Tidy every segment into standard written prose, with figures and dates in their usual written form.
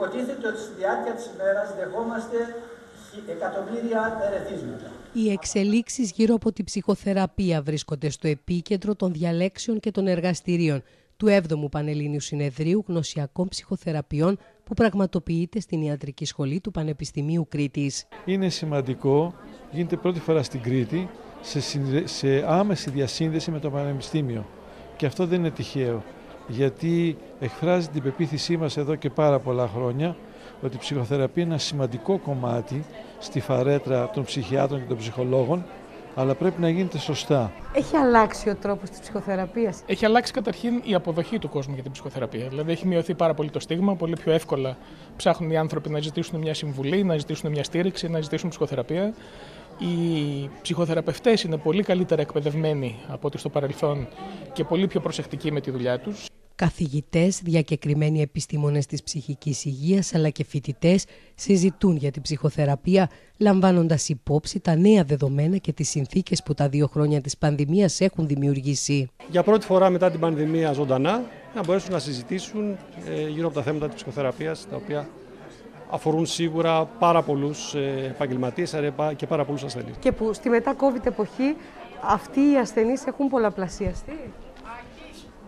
υποτίθεται ότι στη διάρκεια της ημέρας δεχόμαστε εκατομμύρια ερεθίσματα. Οι εξελίξεις γύρω από τη ψυχοθεραπεία βρίσκονται στο επίκεντρο των διαλέξεων και των εργαστηρίων του 7ου Πανελληνίου Συνεδρίου Γνωσιακών Ψυχοθεραπείων που πραγματοποιείται στην Ιατρική Σχολή του Πανεπιστημίου Κρήτης. Είναι σημαντικό, γίνεται πρώτη φορά στην Κρήτη, σε άμεση διασύνδεση με το Πανεπιστήμιο. Και αυτό δεν είναι τυχαίο, γιατί εκφράζει την πεποίθησή μας εδώ και πάρα πολλά χρόνια ότι η ψυχοθεραπεία είναι ένα σημαντικό κομμάτι στη φαρέτρα των ψυχιάτρων και των ψυχολόγων, αλλά πρέπει να γίνεται σωστά. Έχει αλλάξει ο τρόπος της ψυχοθεραπείας. Έχει αλλάξει καταρχήν η αποδοχή του κόσμου για την ψυχοθεραπεία. Δηλαδή, έχει μειωθεί πάρα πολύ το στίγμα. Πολύ πιο εύκολα ψάχνουν οι άνθρωποι να ζητήσουν μια συμβουλή, να ζητήσουν μια στήριξη, να ζητήσουν ψυχοθεραπεία. Οι ψυχοθεραπευτές είναι πολύ καλύτερα εκπαιδευμένοι από ό,τι στο παρελθόν και πολύ πιο προσεκτικοί με τη δουλειά τους. Καθηγητές, διακεκριμένοι επιστήμονες της ψυχικής υγείας αλλά και φοιτητές συζητούν για την ψυχοθεραπεία λαμβάνοντας υπόψη τα νέα δεδομένα και τις συνθήκες που τα 2 χρόνια της πανδημίας έχουν δημιουργήσει. Για πρώτη φορά μετά την πανδημία ζωντανά να μπορέσουν να συζητήσουν γύρω από τα θέματα της ψυχοθεραπείας τα οποία αφορούν σίγουρα πάρα πολλούς επαγγελματίες και πάρα πολλούς ασθενείς. Και που στη μετά-COVID εποχή αυτοί οι ασθενείς έχουν πολλαπλασιαστεί.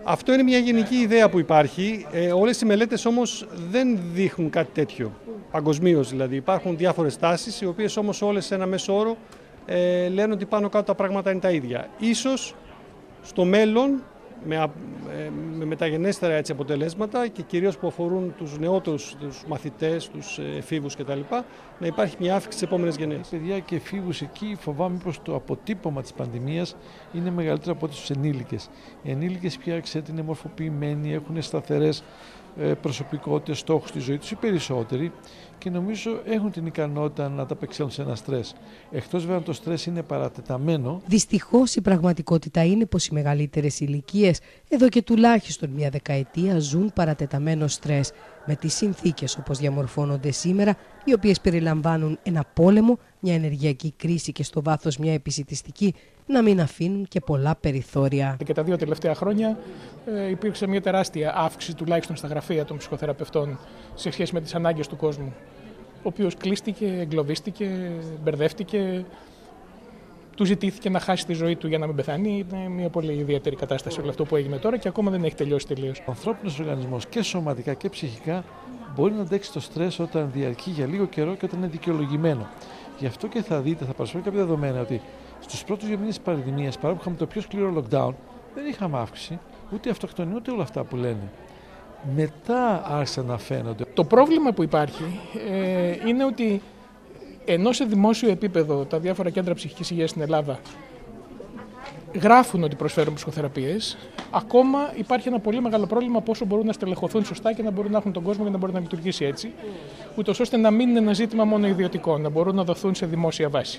Αυτό είναι μια γενική ιδέα που υπάρχει. Όλες οι μελέτες όμως δεν δείχνουν κάτι τέτοιο. Παγκοσμίως δηλαδή. Υπάρχουν διάφορες τάσεις, οι οποίες όμως όλες σε ένα μέσο όρο λένε ότι πάνω κάτω τα πράγματα είναι τα ίδια. Ίσως στο μέλλον, με μεταγενέστερα έτσι αποτελέσματα και κυρίως που αφορούν τους νεότερους, τους μαθητές, τους εφήβους κτλ. Να υπάρχει μια αύξηση στις επόμενες γενναίες. Παιδιά και εφήβους εκεί φοβάμαι πως το αποτύπωμα της πανδημίας είναι μεγαλύτερο από τους ενήλικες. Οι ενήλικες πια ξέρετε είναι μορφοποιημένοι, έχουν σταθερές προσωπικότητες, στόχους στη ζωή τους οι περισσότεροι και νομίζω έχουν την ικανότητα να τα απεξέλθουν σε ένα στρες. Εκτός βέβαια το στρες είναι παρατεταμένο. Δυστυχώς η πραγματικότητα είναι πως οι μεγαλύτερες ηλικίες εδώ και τουλάχιστον 1 δεκαετία ζουν παρατεταμένο στρες με τις συνθήκες όπως διαμορφώνονται σήμερα, οι οποίες περιλαμβάνουν ένα πόλεμο, μια ενεργειακή κρίση και στο βάθος μια επισιτιστική, να μην αφήνουν και πολλά περιθώρια. Και τα 2 τελευταία χρόνια υπήρξε μια τεράστια αύξηση, τουλάχιστον στα γραφεία των ψυχοθεραπευτών, σε σχέση με τις ανάγκες του κόσμου, ο οποίος κλείστηκε, εγκλωβίστηκε, μπερδεύτηκε. Του ζητήθηκε να χάσει τη ζωή του για να μην πεθάνει. Είναι μια πολύ ιδιαίτερη κατάσταση όλο αυτό που έγινε τώρα και ακόμα δεν έχει τελειώσει τελείως. Ο ανθρώπινος οργανισμός και σωματικά και ψυχικά μπορεί να αντέξει το στρες όταν διαρκεί για λίγο καιρό και όταν είναι δικαιολογημένο. Γι' αυτό και θα δείτε, θα παρουσιάσω κάποια δεδομένα ότι στους πρώτους 2 μήνες της πανδημίας, παρόλο που είχαμε το πιο σκληρό lockdown, δεν είχαμε αύξηση ούτε αυτοκτονία ούτε όλα αυτά που λένε. Μετά άρχισαν να φαίνονται. Το πρόβλημα που υπάρχει είναι ότι. Ενώ σε δημόσιο επίπεδο τα διάφορα κέντρα ψυχικής υγείας στην Ελλάδα γράφουν ότι προσφέρουν ψυχοθεραπείες, ακόμα υπάρχει ένα πολύ μεγάλο πρόβλημα πόσο μπορούν να στελεχωθούν σωστά και να μπορούν να έχουν τον κόσμο και να μπορεί να λειτουργήσει έτσι, ούτως ώστε να μην είναι ένα ζήτημα μόνο ιδιωτικό, να μπορούν να δοθούν σε δημόσια βάση.